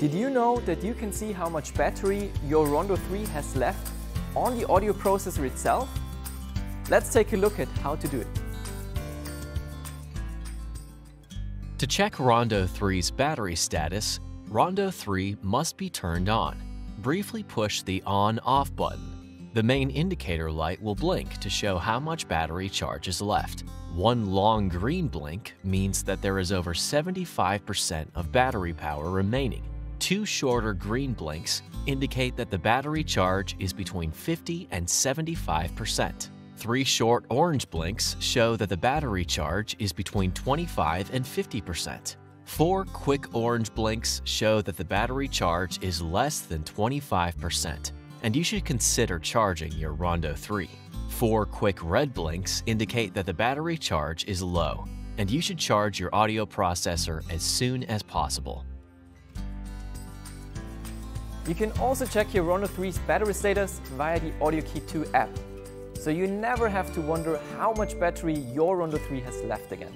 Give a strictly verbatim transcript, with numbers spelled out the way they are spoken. Did you know that you can see how much battery your Rondo three has left on the audio processor itself? Let's take a look at how to do it. To check Rondo three's battery status, Rondo three must be turned on. Briefly push the on-off button. The main indicator light will blink to show how much battery charge is left. One long green blink means that there is over seventy-five percent of battery power remaining. Two shorter green blinks indicate that the battery charge is between fifty and seventy-five percent. Three short orange blinks show that the battery charge is between twenty-five and fifty percent. Four quick orange blinks show that the battery charge is less than twenty-five percent, and you should consider charging your Rondo three. Four quick red blinks indicate that the battery charge is low, and you should charge your audio processor as soon as possible. You can also check your Rondo three's battery status via the AudioKey two app, so you never have to wonder how much battery your Rondo three has left again.